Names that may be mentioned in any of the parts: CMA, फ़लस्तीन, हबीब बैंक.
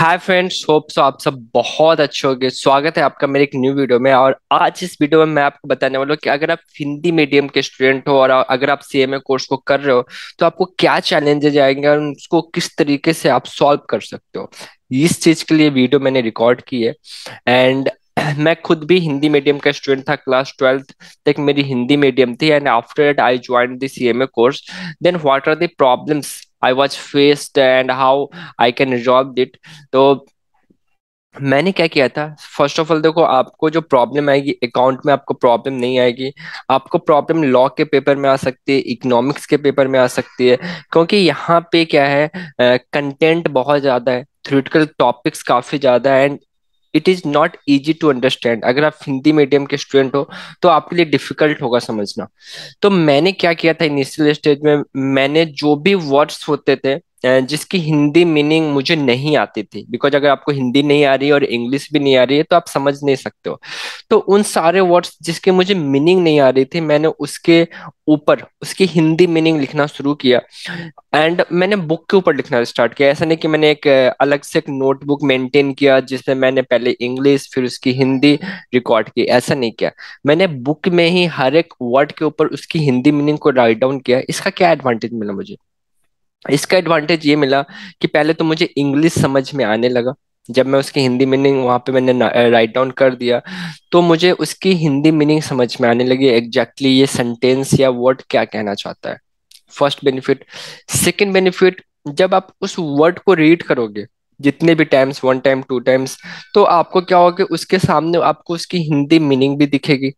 Hi friends, hope so आप सब बहुत अच्छे होंगे। स्वागत है आपका मेरे एक न्यू वीडियो में। और आज इस वीडियो में मैं आपको बताने वाला हूँ कि अगर आप हिंदी मीडियम के स्टूडेंट हो और अगर आप सीएमए कोर्स को कर रहे हो तो आपको क्या चैलेंजेज आएंगे और उसको किस तरीके से आप सॉल्व कर सकते हो। इस चीज के लिए वीडियो मैंने रिकॉर्ड की है। एंड मैं खुद भी हिंदी मीडियम का स्टूडेंट था। क्लास 12 तक मेरी हिंदी मीडियम थी। And after that I join the CMA course. Then what are the problems I was faced and how I can resolve it। तो मैंने क्या किया था, फर्स्ट ऑफ ऑल देखो, आपको जो प्रॉब्लम आएगी अकाउंट में आपको प्रॉब्लम नहीं आएगी। आपको प्रॉब्लम लॉ के पेपर में आ सकती है, इकोनॉमिक्स के पेपर में आ सकती है, क्योंकि यहाँ पे क्या है, कंटेंट बहुत ज़्यादा है, थ्योरेटिकल टॉपिक्स काफ़ी ज़्यादा है and it is not easy to understand. अगर आप हिंदी मीडियम के स्टूडेंट हो तो आपके लिए डिफिकल्ट होगा समझना। तो मैंने क्या किया था, इनिशियल स्टेज में मैंने जो भी वर्ड्स होते थे जिसकी हिंदी मीनिंग मुझे नहीं आती थी, बिकॉज अगर आपको हिंदी नहीं आ रही है और इंग्लिश भी नहीं आ रही है तो आप समझ नहीं सकते हो। तो उन सारे वर्ड्स जिसके मुझे मीनिंग नहीं आ रही थी, मैंने उसके ऊपर उसकी हिंदी मीनिंग लिखना शुरू किया। एंड मैंने बुक के ऊपर लिखना स्टार्ट किया। ऐसा नहीं कि मैंने एक अलग से एक नोटबुक मेंटेन किया जिसमें मैंने पहले इंग्लिश फिर उसकी हिंदी रिकॉर्ड की, ऐसा नहीं किया। मैंने बुक में ही हर एक वर्ड के ऊपर उसकी हिंदी मीनिंग को राइट डाउन किया। इसका क्या एडवांटेज मिला मुझे, इसका एडवांटेज ये मिला कि पहले तो मुझे इंग्लिश समझ में आने लगा। जब मैं उसकी हिंदी मीनिंग वहाँ पे मैंने राइट डाउन कर दिया तो मुझे उसकी हिंदी मीनिंग समझ में आने लगी, एग्जैक्टली ये सेंटेंस या वर्ड क्या कहना चाहता है। First benefit. सेकंड बेनिफिट, जब आप उस वर्ड को रीड करोगे जितने भी टाइम्स, 1 टाइम 2 टाइम्स, तो आपको क्या होगा कि उसके सामने आपको उसकी हिंदी मीनिंग भी दिखेगी।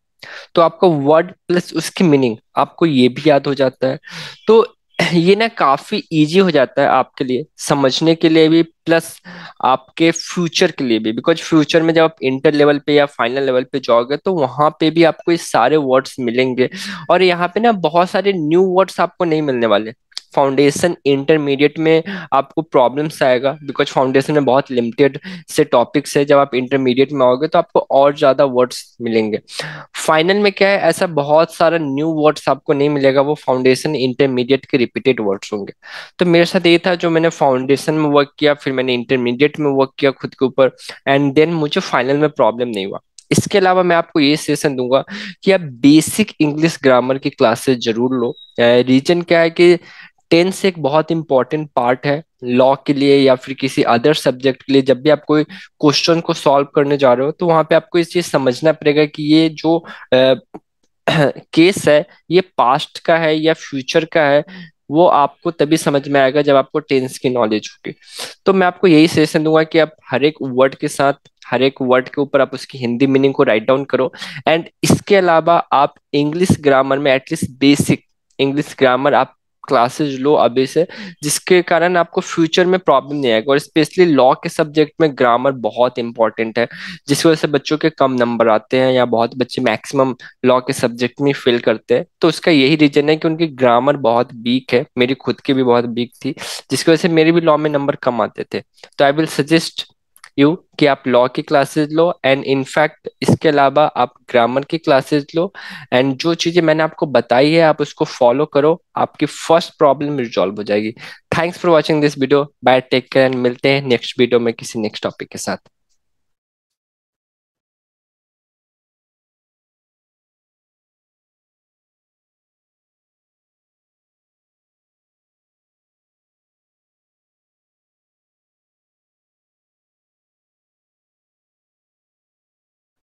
तो आपको वर्ड प्लस उसकी मीनिंग आपको ये भी याद हो जाता है। तो ये ना काफी इजी हो जाता है आपके लिए समझने के लिए भी, प्लस आपके फ्यूचर के लिए भी, बिकॉज फ्यूचर में जब आप इंटर लेवल पे या फाइनल लेवल पे जाओगे तो वहाँ पे भी आपको ये सारे वर्ड्स मिलेंगे। और यहाँ पे ना बहुत सारे न्यू वर्ड्स आपको नहीं मिलने वाले। फाउंडेशन इंटरमीडिएट में आपको प्रॉब्लम्स आएगा, बिकॉज फाउंडेशन में बहुत लिमिटेड से टॉपिक्स है। जब आप इंटरमीडिएट में आओगे तो आपको और ज़्यादा वर्ड्स मिलेंगे। फाइनल में क्या है, ऐसा बहुत सारा न्यू वर्ड्स आपको नहीं मिलेगा, वो फाउंडेशन इंटरमीडिएट के रिपीटेड वर्ड्स होंगे। तो मेरे साथ ये था, जो मैंने फाउंडेशन में वर्क किया, फिर मैंने इंटरमीडिएट में वर्क किया खुद के ऊपर, एंड देन मुझे फाइनल में प्रॉब्लम नहीं हुआ। इसके अलावा मैं आपको ये सेशन दूंगा कि आप बेसिक इंग्लिश ग्रामर की क्लासेस जरूर लो। रीजन क्या है कि टेंस एक बहुत इंपॉर्टेंट पार्ट है लॉ के लिए या फिर किसी अदर सब्जेक्ट के लिए। जब भी आप कोई क्वेश्चन को सॉल्व करने जा रहे हो तो वहाँ पे आपको इस चीज़ समझना पड़ेगा कि ये जो केस है ये पास्ट का है या फ्यूचर का है। वो आपको तभी समझ में आएगा जब आपको टेंस की नॉलेज होगी। तो मैं आपको यही सजेशन दूंगा कि आप हर एक वर्ड के साथ, हर एक वर्ड के ऊपर आप उसकी हिंदी मीनिंग को राइट डाउन करो। एंड इसके अलावा आप इंग्लिश ग्रामर में एटलीस्ट बेसिक इंग्लिश ग्रामर आप क्लासेज लो अभी से, जिसके कारण आपको फ्यूचर में प्रॉब्लम नहीं आएगा। और स्पेशली लॉ के सब्जेक्ट में ग्रामर बहुत इंपॉर्टेंट है, जिस वजह से बच्चों के कम नंबर आते हैं या बहुत बच्चे मैक्सिमम लॉ के सब्जेक्ट में फेल करते हैं। तो उसका यही रीजन है कि उनकी ग्रामर बहुत वीक है। मेरी खुद की भी बहुत वीक थी, जिसकी वजह से मेरे भी लॉ में नंबर कम आते थे। तो आई विल सजेस्ट यू कि आप लॉ की क्लासेज लो। एंड इनफैक्ट इसके अलावा आप ग्रामर की क्लासेज लो। एंड जो चीज़ें मैंने आपको बताई है आप उसको फॉलो करो, आपकी फर्स्ट प्रॉब्लम रिजॉल्व हो जाएगी। Thanks for watching this video. Bye, take care and मिलते हैं नेक्स्ट वीडियो में किसी नेक्स्ट टॉपिक के साथ।